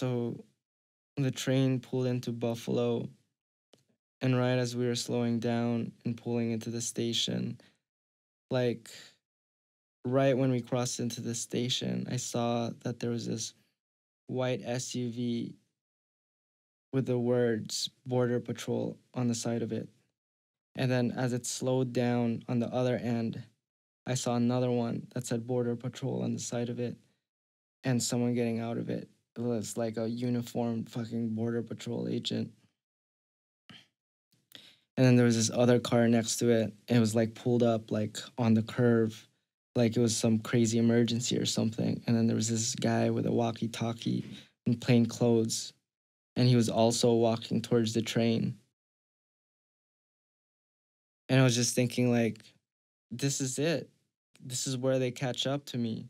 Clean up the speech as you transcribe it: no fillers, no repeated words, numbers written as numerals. So the train pulled into Buffalo, and right as we were slowing down and pulling into the station, like right when we crossed into the station, I saw that there was this white SUV with the words Border Patrol on the side of it. And then as it slowed down on the other end, I saw another one that said Border Patrol on the side of it and someone getting out of it. It was like a uniformed fucking Border Patrol agent. And then there was this other car next to it, and it was like pulled up like on the curve, like it was some crazy emergency or something. And then there was this guy with a walkie-talkie in plain clothes, and he was also walking towards the train. And I was just thinking, like, this is it. This is where they catch up to me.